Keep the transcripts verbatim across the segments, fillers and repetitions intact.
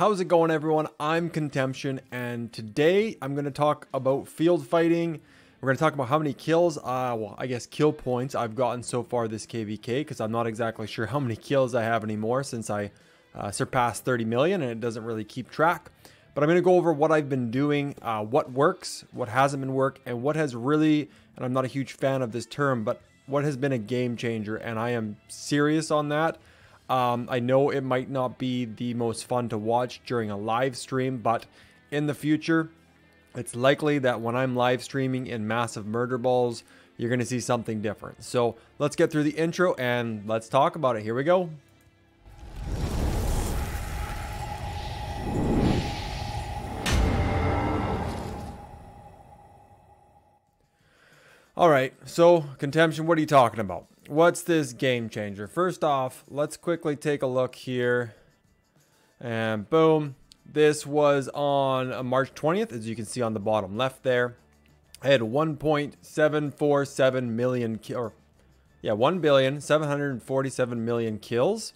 How's it going, everyone? I'm Contemption, and today I'm going to talk about field fighting. We're going to talk about how many kills, uh, well, I guess kill points I've gotten so far this K V K, because I'm not exactly sure how many kills I have anymore since I uh, surpassed thirty million, and it doesn't really keep track. But I'm going to go over what I've been doing, uh, what works, what hasn't been work, and what has really, and I'm not a huge fan of this term, but what has been a game changer, and I am serious on that. Um, I know it might not be the most fun to watch during a live stream, but in the future, it's likely that when I'm live streaming in Massive Murder Balls, you're going to see something different. So let's get through the intro and let's talk about it. Here we go. All right, so Contemption, what are you talking about? What's this game changer? First off, let's quickly take a look here. And boom, this was on March twentieth, as you can see on the bottom left there. I had one point seven four seven million, or yeah, one billion seven hundred forty-seven million kills.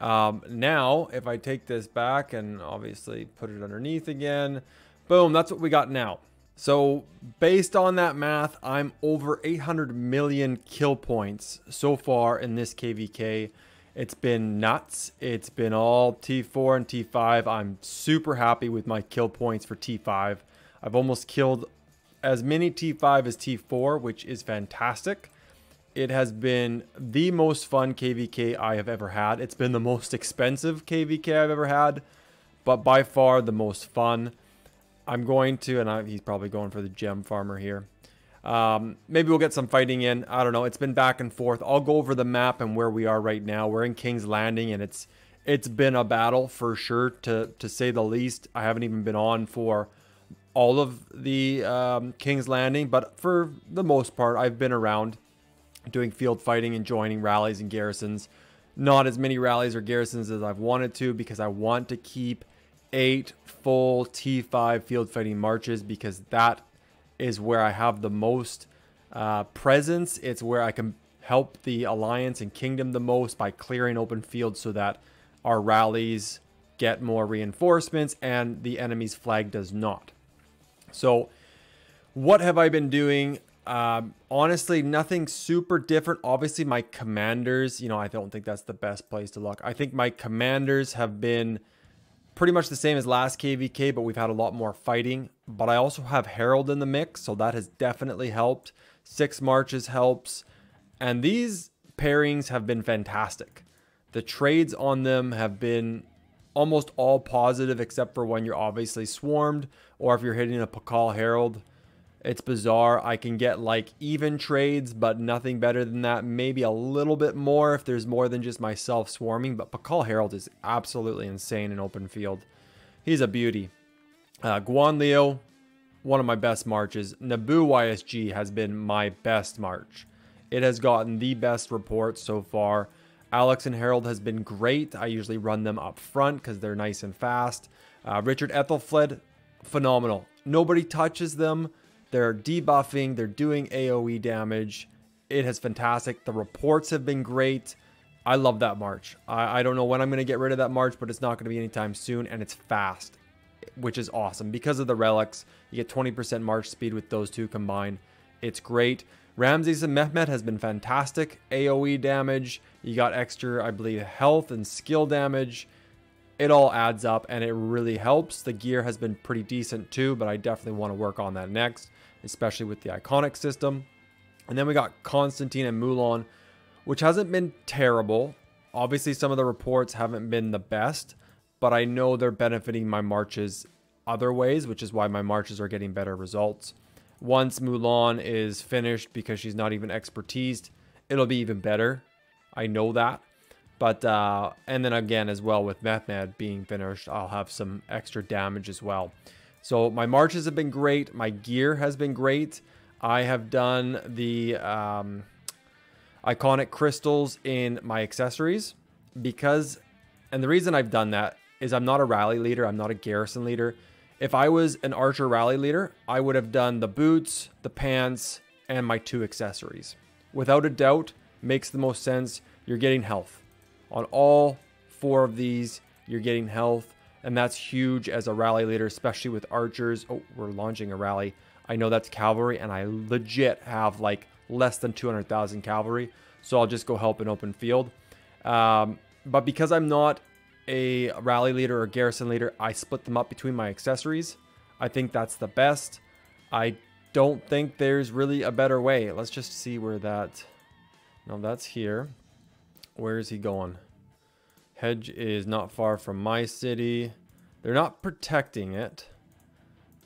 Um, now, if I take this back and obviously put it underneath again, boom, that's what we got now. So based on that math, I'm over eight hundred million kill points so far in this K V K. It's been nuts. It's been all T four and T five. I'm super happy with my kill points for T five. I've almost killed as many T five as T four, which is fantastic. It has been the most fun K V K I have ever had. It's been the most expensive K V K I've ever had, but by far the most fun. I'm going to, and I, he's probably going for the gem farmer here. Um, maybe we'll get some fighting in. I don't know. It's been back and forth. I'll go over the map and where we are right now. We're in King's Landing, and it's it's been a battle for sure, to, to say the least. I haven't even been on for all of the um, King's Landing, but for the most part, I've been around doing field fighting and joining rallies and garrisons. Not as many rallies or garrisons as I've wanted to, because I want to keep eight full T five field fighting marches, because that is where I have the most uh, presence. It's where I can help the Alliance and Kingdom the most by clearing open fields so that our rallies get more reinforcements and the enemy's flag does not. So what have I been doing? Um, honestly, nothing super different. Obviously my commanders, you know, I don't think that's the best place to look. I think my commanders have been pretty much the same as last K V K, but we've had a lot more fighting. But I also have Herald in the mix, so that has definitely helped. Six marches helps. And these pairings have been fantastic. The trades on them have been almost all positive, except for when you're obviously swarmed, or if you're hitting a Pakal Herald. It's bizarre. I can get like even trades, but nothing better than that. Maybe a little bit more if there's more than just myself swarming, but Pakal Herald is absolutely insane in open field. He's a beauty. Uh, Guan Yu, one of my best marches. Naboo Y S G has been my best march. It has gotten the best reports so far. Alex and Herald has been great. I usually run them up front because they're nice and fast. Uh, Richard Æthelflæd, phenomenal. Nobody touches them. They're debuffing, they're doing A O E damage. It has fantastic. The reports have been great. I love that march. I, I don't know when I'm going to get rid of that march, but it's not going to be anytime soon, and it's fast, which is awesome. Because of the relics, you get twenty percent march speed with those two combined. It's great. Ramses and Mehmet has been fantastic. A O E damage. You got extra, I believe, health and skill damage. It all adds up, and it really helps. The gear has been pretty decent too, but I definitely want to work on that next, especially with the iconic system. And then we got Constantine and Mulan, which hasn't been terrible. Obviously, some of the reports haven't been the best, but I know they're benefiting my marches other ways, which is why my marches are getting better results. Once Mulan is finished, because she's not even expertised, it'll be even better. I know that. But, uh, and then again, as well, with Math Med being finished, I'll have some extra damage as well. So my marches have been great. My gear has been great. I have done the um, iconic crystals in my accessories because, and the reason I've done that is I'm not a rally leader. I'm not a garrison leader. If I was an archer rally leader, I would have done the boots, the pants, and my two accessories. Without a doubt, makes the most sense. You're getting health. On all four of these, you're getting health. And that's huge as a rally leader, especially with archers. Oh, we're launching a rally. I know that's cavalry, and I legit have like less than two hundred thousand cavalry. So I'll just go help in open field. Um, but because I'm not a rally leader or garrison leader, I split them up between my accessories. I think that's the best. I don't think there's really a better way. Let's just see where that... No, that's here. Where is he going? Hedge is not far from my city. They're not protecting it.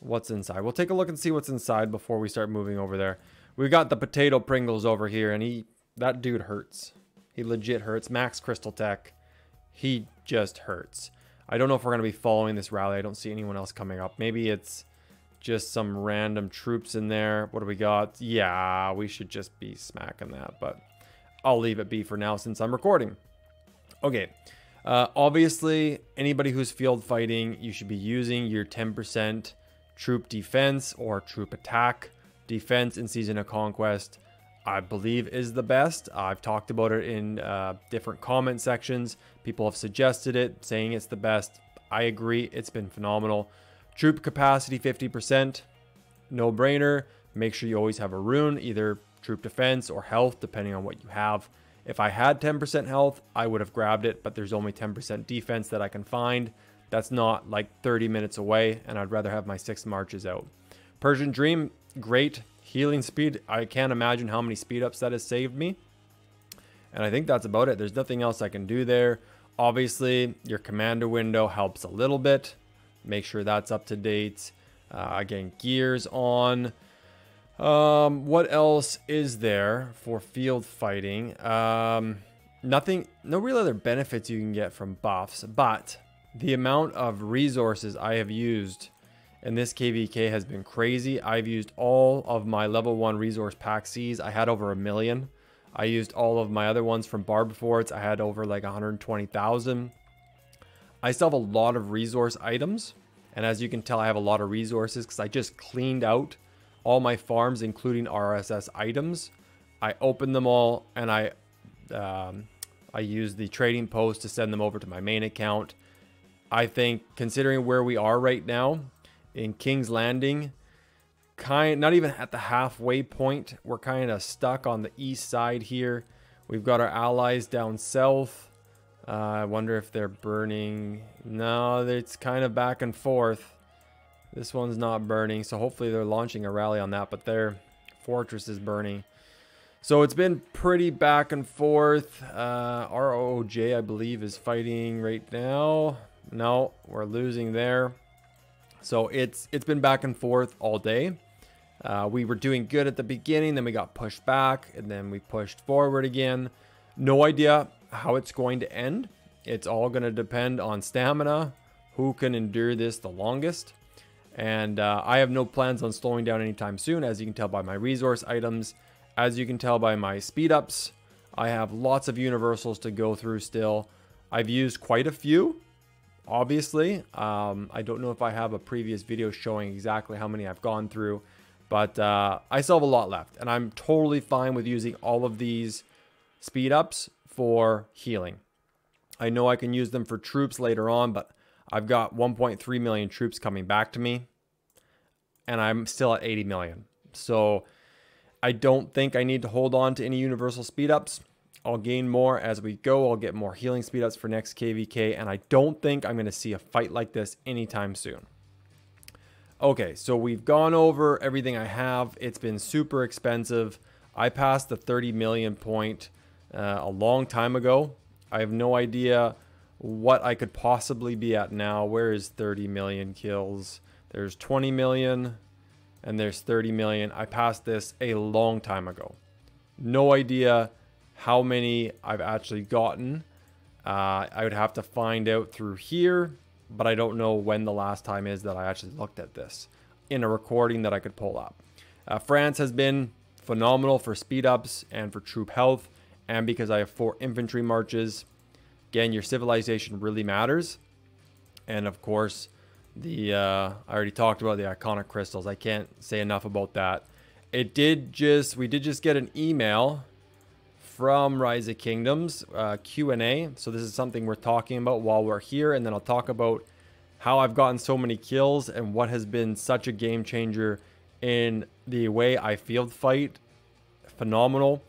What's inside? We'll take a look and see what's inside before we start moving over there. We've got the Potato Pringles over here, and he... That dude hurts. He legit hurts. Max Crystal Tech. He just hurts. I don't know if we're going to be following this rally. I don't see anyone else coming up. Maybe it's just some random troops in there. What do we got? Yeah, we should just be smacking that, but I'll leave it be for now since I'm recording. Okay. Uh, obviously, anybody who's field fighting, you should be using your ten percent troop defense or troop attack. Defense in Season of Conquest, I believe, is the best. I've talked about it in uh, different comment sections. People have suggested it, saying it's the best. I agree. It's been phenomenal. Troop capacity fifty percent. No brainer. Make sure you always have a rune, either troop defense or health, depending on what you have. If I had ten percent health, I would have grabbed it, but there's only ten percent defense that I can find. That's not like thirty minutes away, and I'd rather have my six marches out. Persian Dream, great. Healing speed, I can't imagine how many speed ups that has saved me. And I think that's about it. There's nothing else I can do there. Obviously, your commander window helps a little bit. Make sure that's up to date. Uh, again, gears on. Um, what else is there for field fighting? Um, nothing, no real other benefits you can get from buffs, but the amount of resources I have used and this K V K has been crazy. I've used all of my level one resource pack Cs. I had over a million. I used all of my other ones from Barbaforts. I had over like one hundred twenty thousand. I still have a lot of resource items. And as you can tell, I have a lot of resources because I just cleaned out all my farms, including R S S items. I opened them all and I, um, I used the trading post to send them over to my main account. I think considering where we are right now, in King's Landing, kind not even at the halfway point. We're kind of stuck on the east side here. We've got our allies down south. Uh, I wonder if they're burning. No, it's kind of back and forth. This one's not burning, so hopefully they're launching a rally on that, but their fortress is burning. So it's been pretty back and forth. Uh, R O O J, I believe, is fighting right now. No, we're losing there. So it's it's been back and forth all day. Uh, we were doing good at the beginning, then we got pushed back, and then we pushed forward again. No idea how it's going to end. It's all going to depend on stamina, who can endure this the longest. And uh, I have no plans on slowing down anytime soon, as you can tell by my resource items. As you can tell by my speed ups, I have lots of universals to go through still. I've used quite a few. Obviously, um, I don't know if I have a previous video showing exactly how many I've gone through, but uh, I still have a lot left, and I'm totally fine with using all of these speed ups for healing. I know I can use them for troops later on, but I've got one point three million troops coming back to me, and I'm still at eighty million. So I don't think I need to hold on to any universal speed ups. I'll gain more as we go. I'll get more healing speed ups for next K V K. And I don't think I'm going to see a fight like this anytime soon. Okay, so we've gone over everything I have. It's been super expensive. I passed the thirty million point uh, a long time ago. I have no idea what I could possibly be at now. Where is thirty million kills? There's twenty million and there's thirty million. I passed this a long time ago. No idea how many I've actually gotten. Uh, I would have to find out through here, but I don't know when the last time is that I actually looked at this in a recording that I could pull up. Uh, France has been phenomenal for speed ups and for troop health, and because I have four infantry marches. Again, your civilization really matters. And of course, the uh, I already talked about the iconic crystals. I can't say enough about that. It did just, we did just get an email from Rise of Kingdoms, uh, Q and A. So this is something we're talking about while we're here, and then I'll talk about how I've gotten so many kills and what has been such a game changer in the way I field fight. Phenomenal.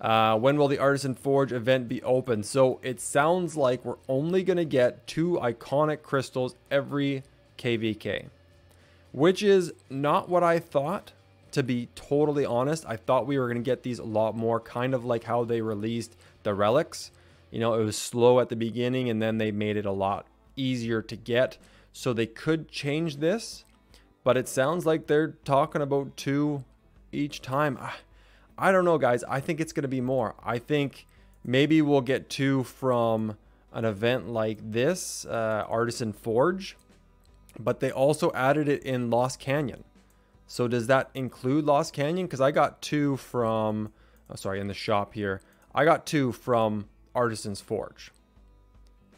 Uh, when will the Artisan Forge event be open? So it sounds like we're only going to get two iconic crystals every K V K, which is not what I thought. To be totally honest, I thought we were going to get these a lot more, kind of like how they released the relics. You know, it was slow at the beginning and then they made it a lot easier to get. So they could change this, but it sounds like they're talking about two each time. I, I don't know, guys. I think it's going to be more. I think maybe we'll get two from an event like this, uh, Artisan Forge, but they also added it in Lost Canyon. So does that include Lost Canyon? Because I got two from, oh, sorry, in the shop here. I got two from Artisan's Forge,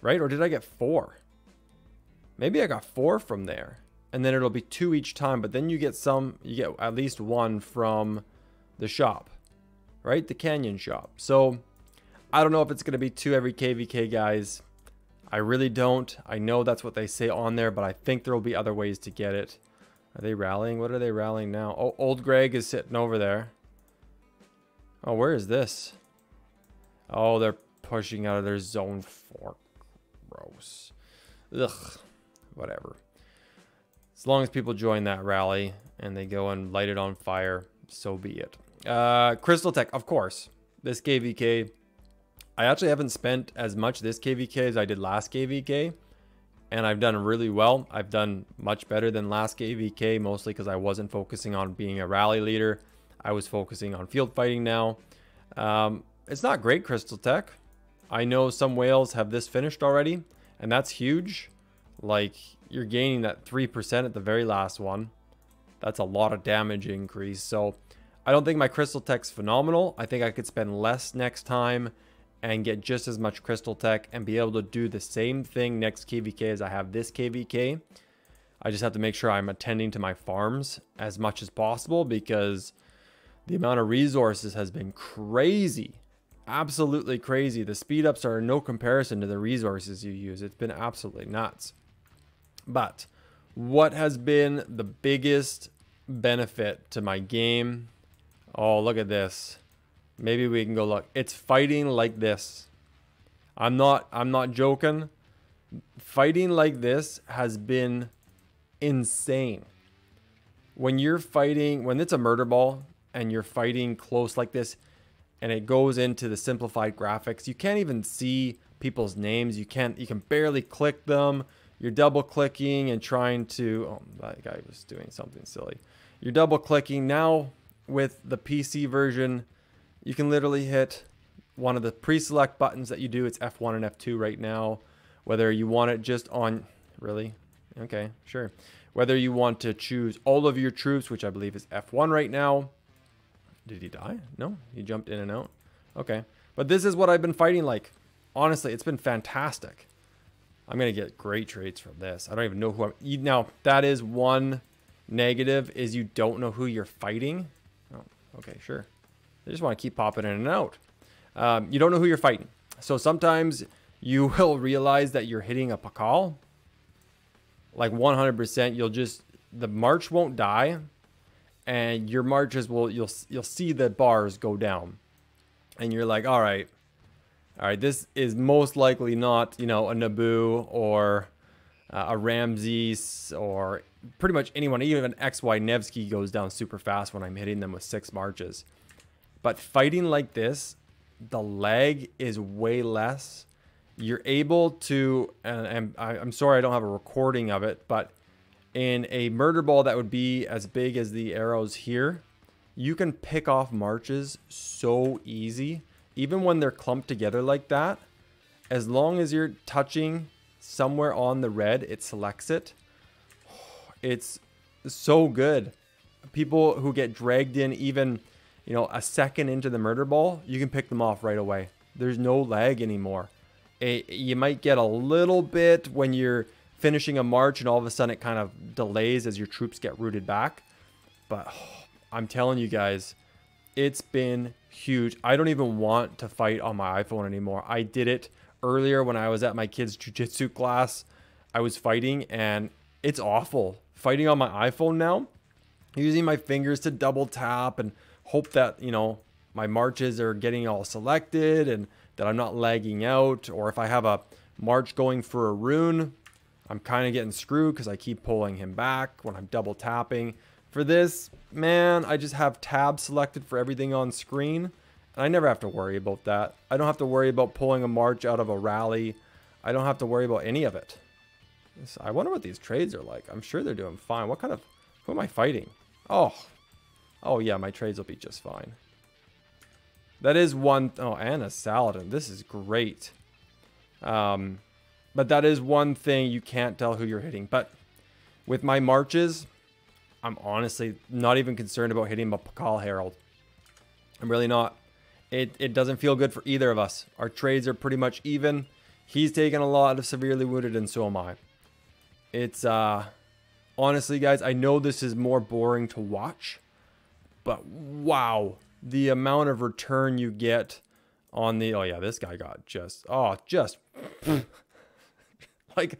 right? Or did I get four? Maybe I got four from there. And then it'll be two each time, but then you get some, you get at least one from the shop, right? The Canyon shop. So I don't know if it's going to be two every K V K, guys. I really don't. I know that's what they say on there, but I think there will be other ways to get it. Are they rallying? What are they rallying now? Oh, old Greg is sitting over there. Oh, where is this? Oh, they're pushing out of their zone four. Gross. Ugh. Whatever. As long as people join that rally and they go and light it on fire, so be it. Uh, Crystal Tech, of course. This K V K. I actually haven't spent as much this K V K as I did last K V K. And I've done really well. I've done much better than last K V K, mostly because I wasn't focusing on being a rally leader. I was focusing on field fighting now. Um, it's not great, Crystal Tech. I know some whales have this finished already, and that's huge. Like, you're gaining that three percent at the very last one. That's a lot of damage increase. So I don't think my Crystal Tech's phenomenal. I think I could spend less next time and get just as much Crystal Tech and be able to do the same thing next K V K as I have this K V K. I just have to make sure I'm attending to my farms as much as possible, because the amount of resources has been crazy. Absolutely crazy. The speed ups are no comparison to the resources you use. It's been absolutely nuts. But what has been the biggest benefit to my game? Oh, look at this. Maybe we can go look. It's fighting like this. I'm not I'm not joking. Fighting like this has been insane. When you're fighting, when it's a murder ball and you're fighting close like this and it goes into the simplified graphics, you can't even see people's names. You can't you can barely click them. You're double clicking and trying to, oh, that guy was doing something silly. You're double clicking. Now with the P C version, you can literally hit one of the pre-select buttons that you do. It's F one and F two right now. Whether you want it just on, really? Okay, sure. Whether you want to choose all of your troops, which I believe is F one right now. Did he die? No, he jumped in and out. Okay, but this is what I've been fighting like. Honestly, it's been fantastic. I'm gonna get great traits from this. I don't even know who I'm, now that is one negative, is you don't know who you're fighting. Oh, okay, sure. They just want to keep popping in and out. Um, you don't know who you're fighting. So sometimes you will realize that you're hitting a Pakal. Like one hundred percent, you'll just, the march won't die. And your marches will, you'll you'll see the bars go down. And you're like, all right. All right, this is most likely not, you know, a Naboo or uh, a Ramses or pretty much anyone. Even an X Y Nevsky goes down super fast when I'm hitting them with six marches. But fighting like this, the lag is way less. You're able to, and I'm sorry I don't have a recording of it, but in a murder ball that would be as big as the arrows here, you can pick off marches so easy. Even when they're clumped together like that, as long as you're touching somewhere on the red, it selects it. It's so good. People who get dragged in even, you know, a second into the murder ball, you can pick them off right away. There's no lag anymore. It, you might get a little bit when you're finishing a march and all of a sudden it kind of delays as your troops get routed back. But oh, I'm telling you guys, it's been huge. I don't even want to fight on my iPhone anymore. I did it earlier when I was at my kids' jiu-jitsu class. I was fighting, and it's awful. Fighting on my iPhone now, using my fingers to double tap and hope that, you know, my marches are getting all selected and that I'm not lagging out. Or if I have a march going for a rune, I'm kind of getting screwed because I keep pulling him back when I'm double tapping. For this, man, I just have tabs selected for everything on screen, and I never have to worry about that. I don't have to worry about pulling a march out of a rally. I don't have to worry about any of it. So I wonder what these trades are like. I'm sure they're doing fine. What kind of... Who am I fighting? Oh. Oh, yeah, my trades will be just fine. That is one... Oh, and a Saladin. This is great. Um... But that is one thing you can't tell who you're hitting. But with my marches, I'm honestly not even concerned about hitting a Pakal Herald. I'm really not. It, it doesn't feel good for either of us. Our trades are pretty much even. He's taken a lot of severely wounded, and so am I. It's, uh... Honestly, guys, I know this is more boring to watch. But wow. The amount of return you get on the... Oh, yeah, this guy got just... Oh, just... Like,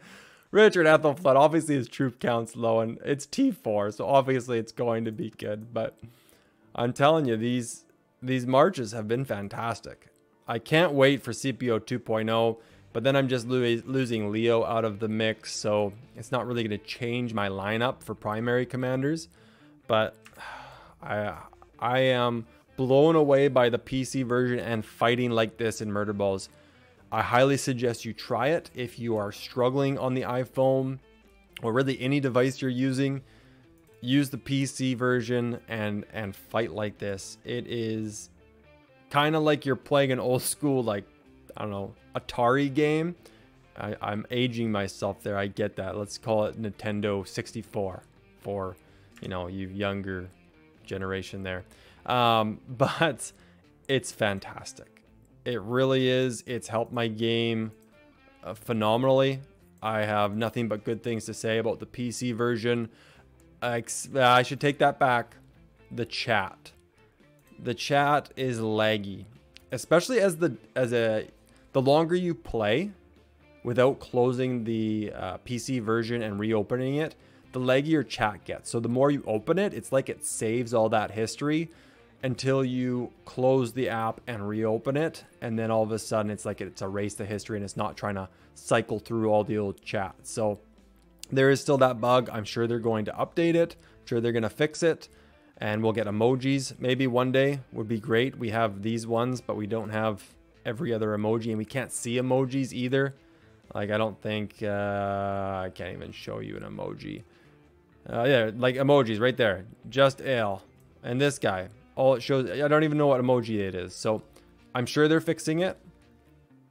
Richard Æthelflæd, obviously his troop count's low, and it's T four, so obviously it's going to be good. But I'm telling you, these these marches have been fantastic. I can't wait for C P O two point oh, but then I'm just lo losing Leo out of the mix, so it's not really going to change my lineup for primary commanders. But I, I am blown away by the P C version and fighting like this in Murder Balls. I highly suggest you try it if you are struggling on the iPhone or really any device you're using. Use the P C version and and fight like this. It is kind of like you're playing an old school, like, I don't know, Atari game. I, I'm aging myself there. I get that. Let's call it Nintendo sixty-four for, you know, you younger generation there. Um, but it's fantastic. It really is. It's helped my game uh, phenomenally. I have nothing but good things to say about the P C version. I, I should take that back. The chat. The chat is laggy. Especially as the as a the longer you play without closing the uh, P C version and reopening it, the laggier chat gets. So the more you open it, it's like it saves all that history until you close the app and reopen it, and then all of a sudden it's like it's erased the history and it's not trying to cycle through all the old chat. So there is still that bug. I'm sure they're going to update it. I'm sure they're going to fix it, and we'll get emojis maybe one day. Would be great. We have these ones, but we don't have every other emoji, and we can't see emojis either. Like, I don't think uh, I can't even show you an emoji. Uh, yeah, like emojis right there. Just ale and this guy. All it shows, I don't even know what emoji it is. So I'm sure they're fixing it,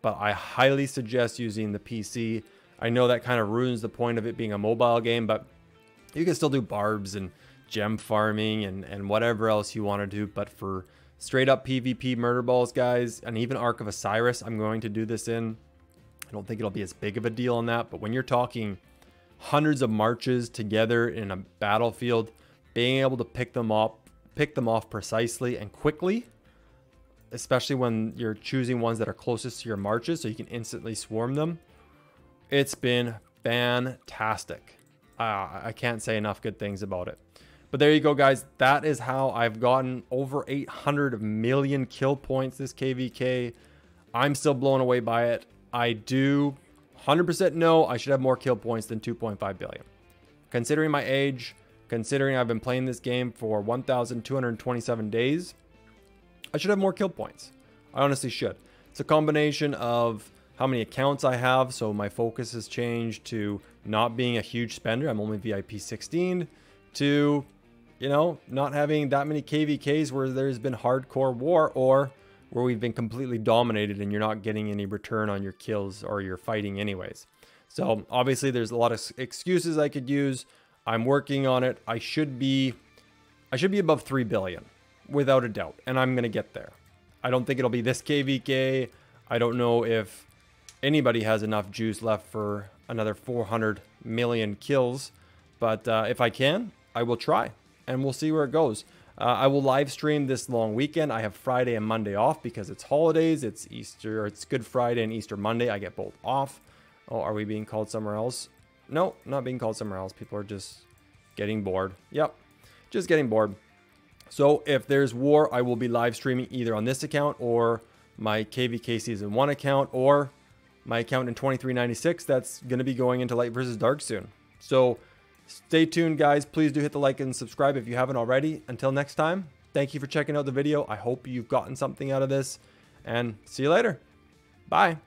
but I highly suggest using the P C. I know that kind of ruins the point of it being a mobile game, but you can still do barbs and gem farming and, and whatever else you want to do. But for straight up PvP Murder Balls, guys, and even Ark of Osiris, I'm going to do this in. I don't think it'll be as big of a deal on that, but when you're talking hundreds of marches together in a battlefield, being able to pick them up, pick them off precisely and quickly, especially when you're choosing ones that are closest to your marches so you can instantly swarm them. It's been fantastic. Uh, I can't say enough good things about it. But there you go, guys. That is how I've gotten over eight hundred million kill points this K V K. I'm still blown away by it. I do one hundred percent know I should have more kill points than two point five billion. Considering my age, considering I've been playing this game for one thousand two hundred twenty-seven days, I should have more kill points. I honestly should. It's a combination of how many accounts I have, so my focus has changed to not being a huge spender. I'm only V I P sixteen, to, you know, not having that many K V Ks where there's been hardcore war or where we've been completely dominated and you're not getting any return on your kills or your fighting anyways. So obviously there's a lot of excuses I could use. I'm working on it. I should be I should be above three billion without a doubt, and I'm going to get there. I don't think it'll be this K V K. I don't know if anybody has enough juice left for another four hundred million kills, but uh, if I can, I will try, and we'll see where it goes. Uh, I will live stream this long weekend. I have Friday and Monday off because it's holidays. It's Easter, or it's Good Friday and Easter Monday. I get both off. Oh, are we being called somewhere else? No, not being called somewhere else. People are just getting bored. Yep, just getting bored. So if there's war, I will be live streaming either on this account or my K V K Season one account or my account in twenty-three ninety-six. That's going to be going into Light versus Dark soon. So stay tuned, guys. Please do hit the like and subscribe if you haven't already. Until next time, thank you for checking out the video. I hope you've gotten something out of this, and see you later. Bye.